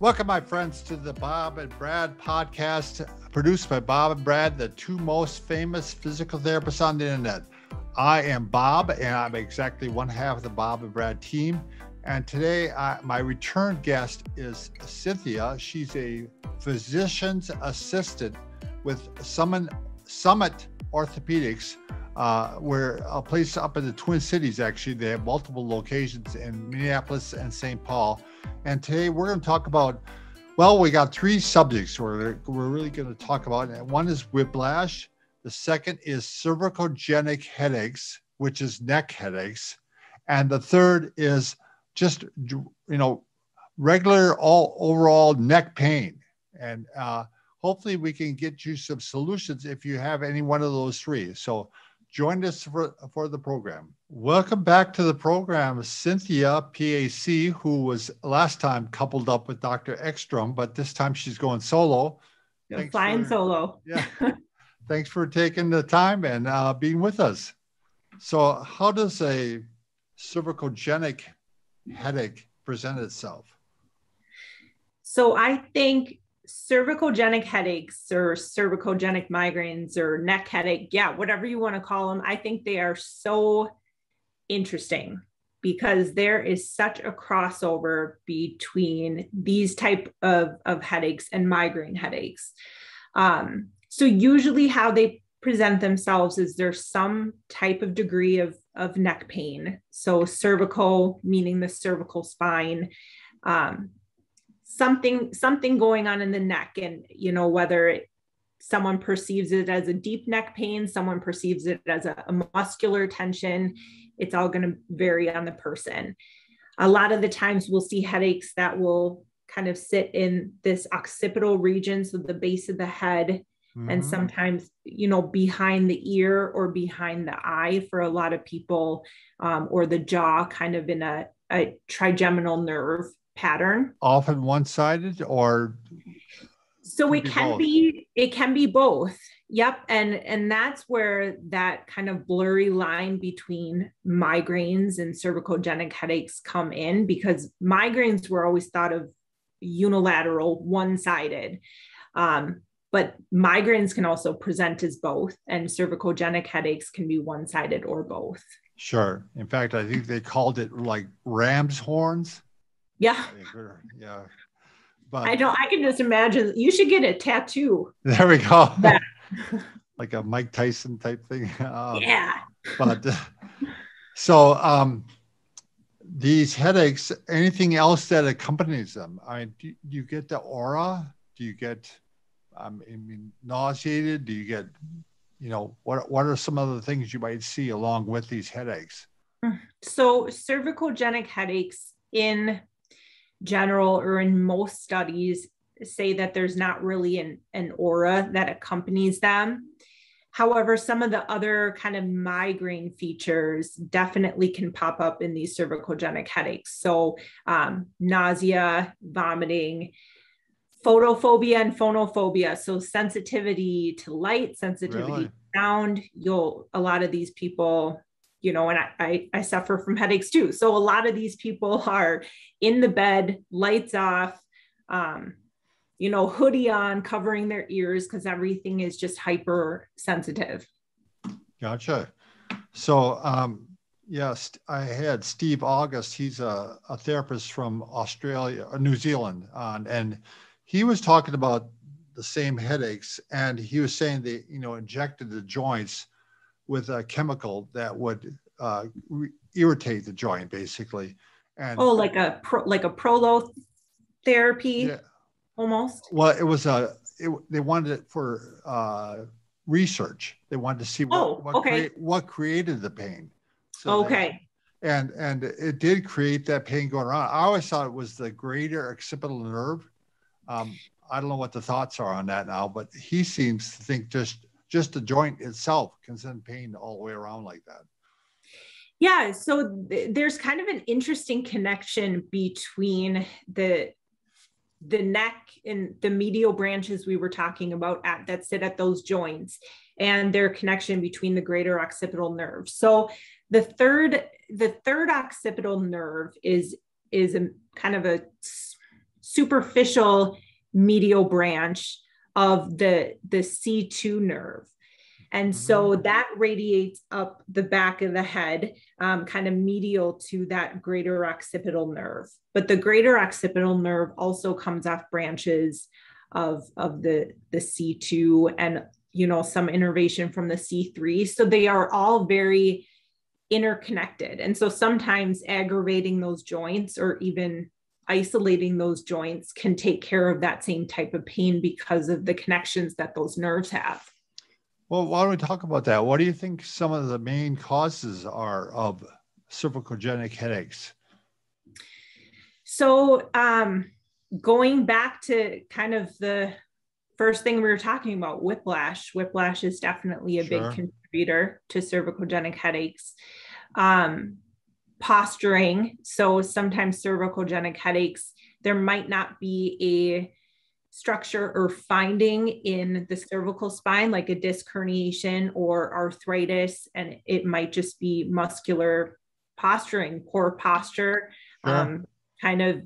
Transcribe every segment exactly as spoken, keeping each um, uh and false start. Welcome, my friends, to the Bob and Brad podcast, produced by Bob and Brad, the two most famous physical therapists on the internet. I am Bob, and I'm exactly one half of the Bob and Brad team. And today, I, my return guest is Cynthia. She's a physician's assistant with Summit, Summit Orthopedics, uh, where a place up in the Twin Cities, actually. They have multiple locations in Minneapolis and Saint Paul. And today we're going to talk about, well, we got three subjects we're, we're really going to talk about. One is whiplash. The second is cervicogenic headaches, which is neck headaches. And the third is just, you know, regular all overall neck pain. And uh, hopefully we can get you some solutions if you have any one of those three. So join us for, for the program. Welcome back to the program, Cynthia, P A C, who was last time coupled up with Doctor Ekstrom, but this time she's going solo. Thanks flying for, solo. Yeah. Thanks for taking the time and uh, being with us. So how does a cervicogenic headache present itself? So I think cervicogenic headaches or cervicogenic migraines or neck headache, yeah, whatever you want to call them, I think they are so interesting because there is such a crossover between these type of, of headaches and migraine headaches. Um, so usually how they present themselves is there's some type of degree of, of neck pain. So cervical, meaning the cervical spine, um, something, something going on in the neck. And, you know, whether it, someone perceives it as a deep neck pain, someone perceives it as a, a muscular tension, it's all going to vary on the person. A lot of the times we'll see headaches that will kind of sit in this occipital region, so the base of the head, mm-hmm. and sometimes, you know, behind the ear or behind the eye for a lot of people, um, or the jaw, kind of in a, a trigeminal nerve pattern. Often one-sided, or so it can be, it can be both. Yep. And, and that's where that kind of blurry line between migraines and cervicogenic headaches come in, because migraines were always thought of unilateral, one-sided. Um, but migraines can also present as both, and cervicogenic headaches can be one-sided or both. Sure. In fact, I think they called it like ram's horns. Yeah. Yeah. But I don't, I can just imagine. You should get a tattoo. There we go. Yeah. Like a Mike Tyson type thing. Um, yeah. But uh, so um, these headaches, anything else that accompanies them? I mean, do, do you get the aura? Do you get, um, I mean, nauseated? Do you get, you know, what, what are some of the things you might see along with these headaches? So cervicogenic headaches in general, or in most studies, say that there's not really an, an aura that accompanies them. However, some of the other kind of migraine features definitely can pop up in these cervicogenic headaches. So um, nausea, vomiting, photophobia and phonophobia. So sensitivity to light, sensitivity really? to sound. You'll, a lot of these people, you know, and I, I, I suffer from headaches too. So a lot of these people are in the bed, lights off, um, you know, hoodie on, covering their ears, because everything is just hypersensitive. Gotcha. So, um, yes, I had Steve August. He's a, a therapist from Australia, or New Zealand, uh, and he was talking about the same headaches. And he was saying they, you know, injected the joints with a chemical that would uh, irritate the joint, basically. And oh, like a pro like a prolotherapy, yeah. Almost. Well, it was a it, they wanted it for uh, research. They wanted to see what oh, what, okay. crea what created the pain. So okay. That, and and it did create that pain going around. I always thought it was the greater occipital nerve. Um, I don't know what the thoughts are on that now, but he seems to think just. Just the joint itself can send pain all the way around like that. Yeah, so th there's kind of an interesting connection between the, the neck and the medial branches we were talking about at, that sit at those joints, and their connection between the greater occipital nerve. So the third, the third occipital nerve is, is a, kind of a superficial medial branch of the, the C two nerve. And so that radiates up the back of the head, um, kind of medial to that greater occipital nerve. But the greater occipital nerve also comes off branches of, of the, the C two and, you know, some innervation from the C three. So they are all very interconnected. And so sometimes aggravating those joints or even isolating those joints can take care of that same type of pain because of the connections that those nerves have. Well, why don't we talk about that? What do you think some of the main causes are of cervicogenic headaches? So um, going back to kind of the first thing we were talking about, whiplash. Whiplash is definitely a sure. big contributor to cervicogenic headaches. Um, posturing. So sometimes cervicogenic headaches, there might not be a structure or finding in the cervical spine, like a disc herniation or arthritis, and it might just be muscular posturing, poor posture, sure. um, kind of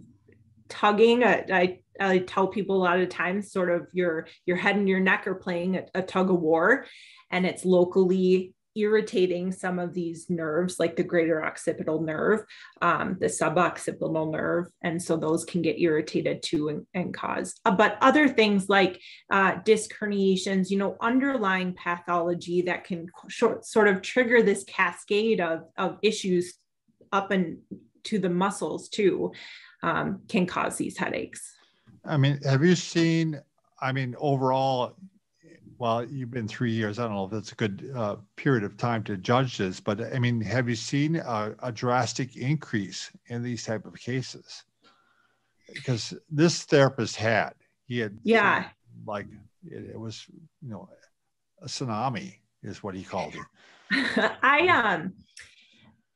tugging. I, I, I tell people a lot of times, sort of your, your head and your neck are playing a, a tug of war, and it's locally irritating some of these nerves, like the greater occipital nerve, um, the suboccipital nerve. And so those can get irritated too and, and cause, uh, but other things like uh, disc herniations, you know, underlying pathology that can short, sort of trigger this cascade of, of issues up and to the muscles too, um, can cause these headaches. I mean, have you seen, I mean, overall, well, you've been three years. I don't know if that's a good uh, period of time to judge this, but I mean, have you seen a, a drastic increase in these type of cases? Because this therapist had, he had, yeah, you know, like it, it was, you know, a tsunami is what he called it. I um,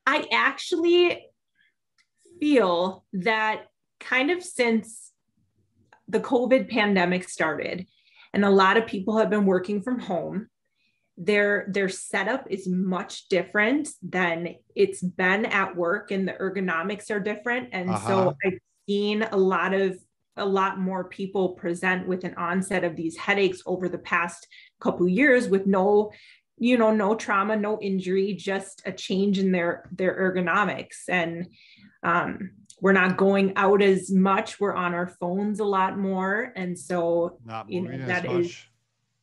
I actually feel that kind of since the COVID pandemic started, and a lot of people have been working from home. Their, their setup is much different than it's been at work, and the ergonomics are different. And uh-huh. so I've seen a lot of, a lot more people present with an onset of these headaches over the past couple of years with no, you know, no trauma, no injury, just a change in their, their ergonomics. And, um, we're not going out as much. We're on our phones a lot more. And so not you know, that is, much.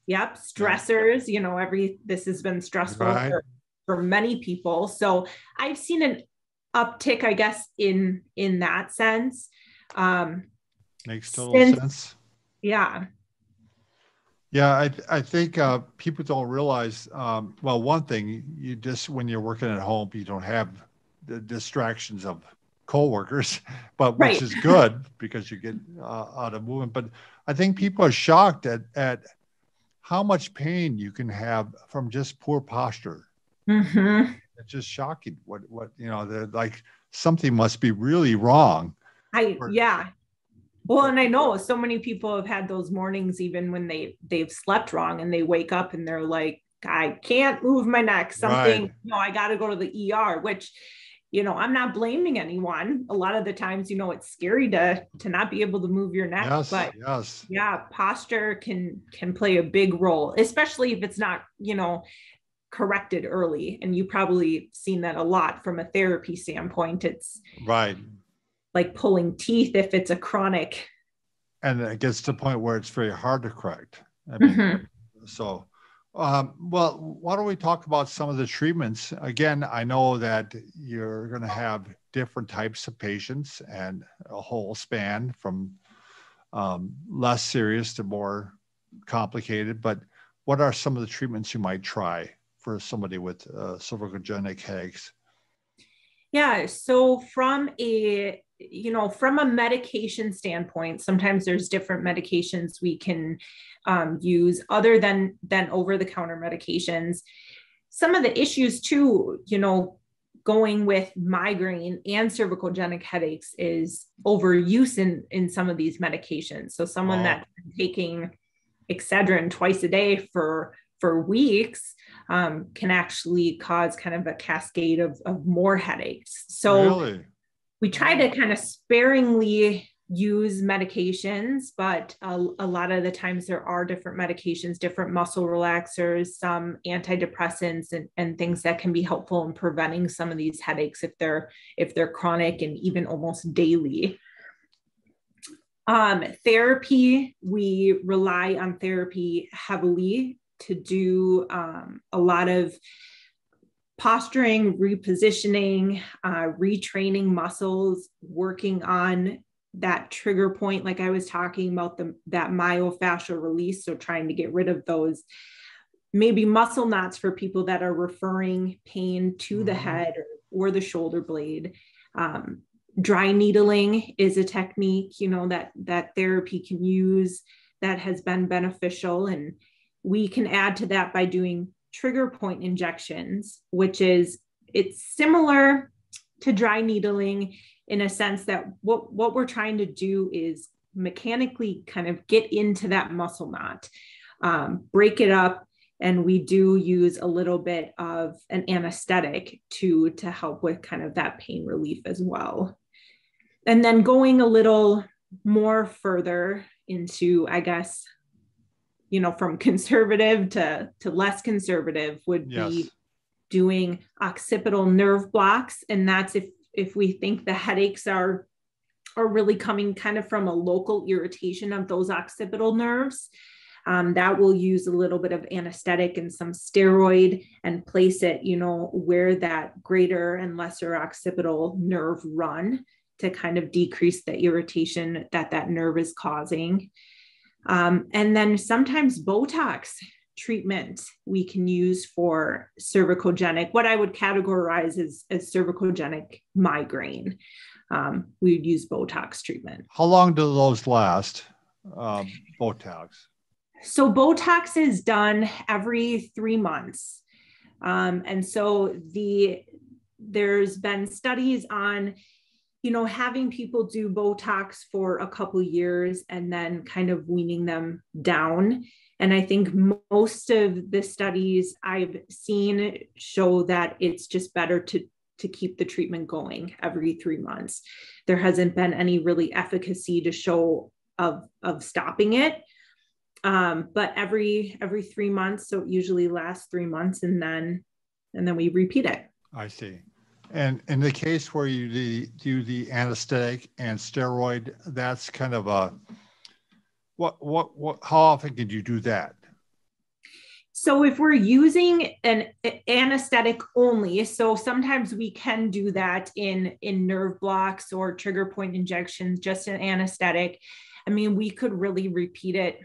yep, stressors, yeah. you know, every, this has been stressful right. for, for many people. So I've seen an uptick, I guess, in, in that sense. Um, Makes total since, sense. Yeah. Yeah. I, I think uh, people don't realize, um, well, one thing you just, when you're working at home, you don't have the distractions of co-workers, but which right. is good because you get uh, out of movement. But I think people are shocked at, at how much pain you can have from just poor posture. Mm-hmm. It's just shocking. What, what, you know, they're like, something must be really wrong. I, for, yeah. Well, and I know so many people have had those mornings, even when they, they've slept wrong and they wake up and they're like, I can't move my neck. Something, right. you know, I got to go to the E R, which you know, I'm not blaming anyone. A lot of the times, you know, it's scary to, to not be able to move your neck, yes, but yes. yeah, posture can, can play a big role, especially if it's not, you know, corrected early. And you probably seen that a lot from a therapy standpoint. It's right. like pulling teeth if it's a chronic. And it gets to the point where it's very hard to correct. I mean, mm-hmm. so Um, well, why don't we talk about some of the treatments? Again, I know that you're going to have different types of patients and a whole span from um, less serious to more complicated, but what are some of the treatments you might try for somebody with uh, cervicogenic headaches? Yeah, so from a you know, from a medication standpoint, sometimes there's different medications we can um, use other than, than over-the-counter medications. Some of the issues too, you know, going with migraine and cervicogenic headaches is overuse in, in some of these medications. So someone wow. that's taking Excedrin twice a day for, for weeks um, can actually cause kind of a cascade of, of more headaches. So really? We try to kind of sparingly use medications, but a, a lot of the times there are different medications, different muscle relaxers, some antidepressants, and, and things that can be helpful in preventing some of these headaches if they're if they're chronic and even almost daily. Um, therapy, we rely on therapy heavily to do um, a lot of posturing, repositioning, uh, retraining muscles, working on that trigger point, like I was talking about, the, that myofascial release. So trying to get rid of those maybe muscle knots for people that are referring pain to mm-hmm. the head or, or the shoulder blade. Um, dry needling is a technique, you know, that, that therapy can use that has been beneficial. And we can add to that by doing trigger point injections, which is, it's similar to dry needling in a sense that what, what we're trying to do is mechanically kind of get into that muscle knot, um, break it up. And we do use a little bit of an anesthetic to, to help with kind of that pain relief as well. And then going a little more further into, I guess, you know, from conservative to, to less conservative would yes. be doing occipital nerve blocks. And that's if if we think the headaches are, are really coming kind of from a local irritation of those occipital nerves, um, that will use a little bit of anesthetic and some steroid and place it, you know, where that greater and lesser occipital nerve run to kind of decrease the irritation that that nerve is causing. Um, and then sometimes Botox treatment we can use for cervicogenic, what I would categorize as, as cervicogenic migraine. Um, we would use Botox treatment. How long do those last, um, Botox? So Botox is done every three months. Um, and so the there's been studies on, you know, having people do Botox for a couple years and then kind of weaning them down. And I think most of the studies I've seen show that it's just better to, to keep the treatment going every three months. There hasn't been any really efficacy to show of, of stopping it. Um, but every, every three months, so it usually lasts three months and then, and then we repeat it. I see. And in the case where you do, do the anesthetic and steroid, that's kind of a, what, what, what, how often can you do that? So if we're using an anesthetic only, so sometimes we can do that in, in nerve blocks or trigger point injections, just an anesthetic. I mean, we could really repeat it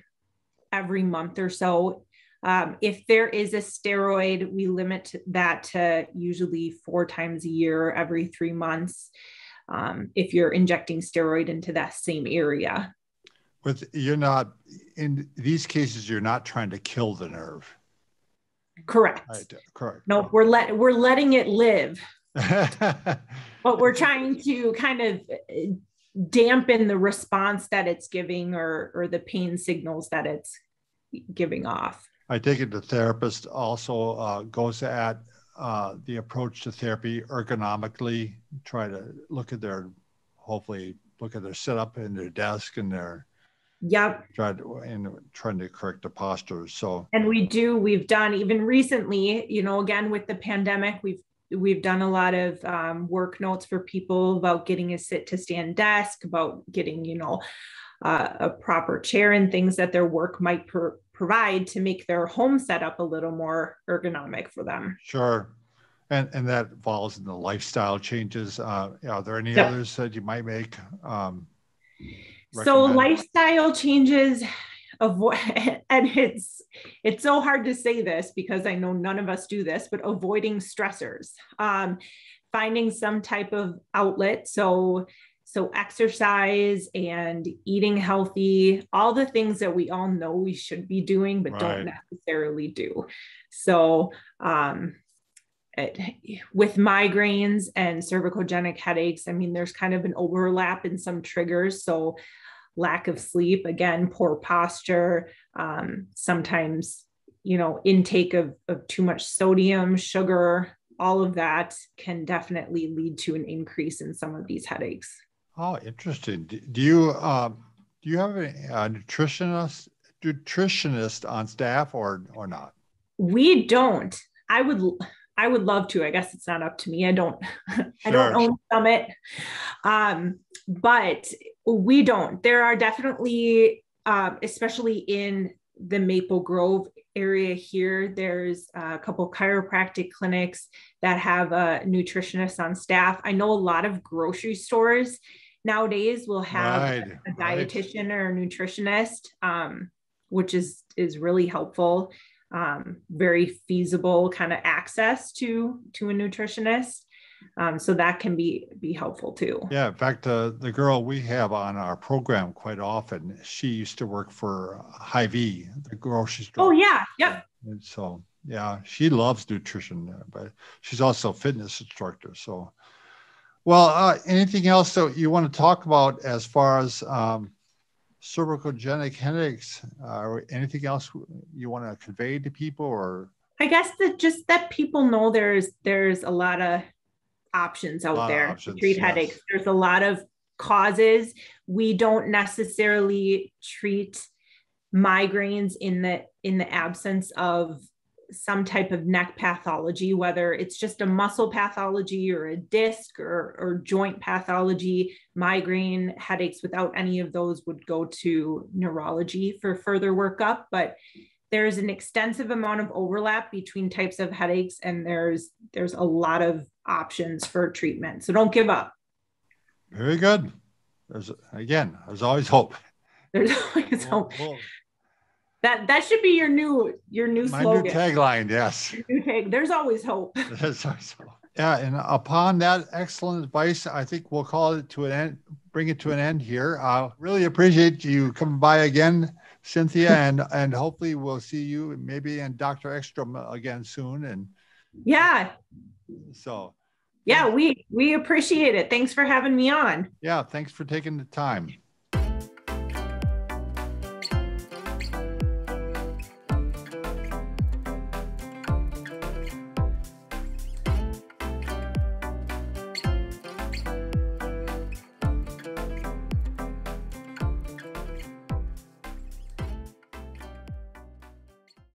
every month or so. Um, if there is a steroid, we limit that to usually four times a year, every three months, um, if you're injecting steroid into that same area. With you're not, in these cases, you're not trying to kill the nerve. Correct. Right, correct. No, we're, let, we're letting it live. But we're trying to kind of dampen the response that it's giving or, or the pain signals that it's giving off. I take it the therapist also uh, goes at uh, the approach to therapy ergonomically, try to look at their, hopefully look at their setup and their desk and their, yep. try to, and trying to correct the postures. So, and we do, we've done even recently, you know, again, with the pandemic, we've, we've done a lot of um, work notes for people about getting a sit to stand desk, about getting, you know, uh, a proper chair and things that their work might per provide to make their home setup a little more ergonomic for them. Sure. And and that falls in the lifestyle changes. Uh, are there any yep. others that you might make? Um, so lifestyle changes, avoid, and it's, it's so hard to say this because I know none of us do this, but avoiding stressors, um, finding some type of outlet. So So exercise and eating healthy, all the things that we all know we should be doing, but right. don't necessarily do. So um, it, with migraines and cervicogenic headaches, I mean, there's kind of an overlap in some triggers. So lack of sleep, again, poor posture, um, sometimes, you know, intake of, of too much sodium, sugar, all of that can definitely lead to an increase in some of these headaches. Oh, interesting. Do you um, do you have a, a nutritionist nutritionist on staff or or not? We don't. I would I would love to. I guess it's not up to me. I don't sure. I don't own Summit, um, but we don't. There are definitely, um, especially in the Maple Grove area here, there's a couple chiropractic clinics that have a nutritionist on staff. I know a lot of grocery stores nowadays will have right, a, a dietitian right. or a nutritionist, um, which is, is really helpful. Um, very feasible kind of access to, to a nutritionist. Um, so that can be, be helpful too. Yeah. In fact, uh, the girl we have on our program quite often, she used to work for Hy-Vee, the grocery store. Oh yeah. Yep. And so, yeah, she loves nutrition, but she's also a fitness instructor. So, well, uh, anything else that you want to talk about as far as, um, cervicogenic headaches, uh, or anything else you want to convey to people? Or I guess that just that people know there's, there's a lot of options out there options, to treat yes. headaches. There's a lot of causes. We don't necessarily treat migraines in the in the absence of some type of neck pathology, whether it's just a muscle pathology or a disc or, or joint pathology. Migraine headaches without any of those would go to neurology for further workup, but there's an extensive amount of overlap between types of headaches, and there's there's a lot of options for treatment. So don't give up. Very good. There's again, there's always hope. There's always hope. Whoa, whoa. That that should be your new your new My slogan. New tagline, yes. Your new tag, there's always hope. There's always hope. Yeah, and upon that excellent advice, I think we'll call it to an end, bring it to an end here. I uh, really appreciate you coming by again, Cynthia, and and hopefully we'll see you maybe and Doctor Ekstrom again soon. And yeah. So yeah, we we appreciate it. Thanks for having me on. Yeah, thanks for taking the time.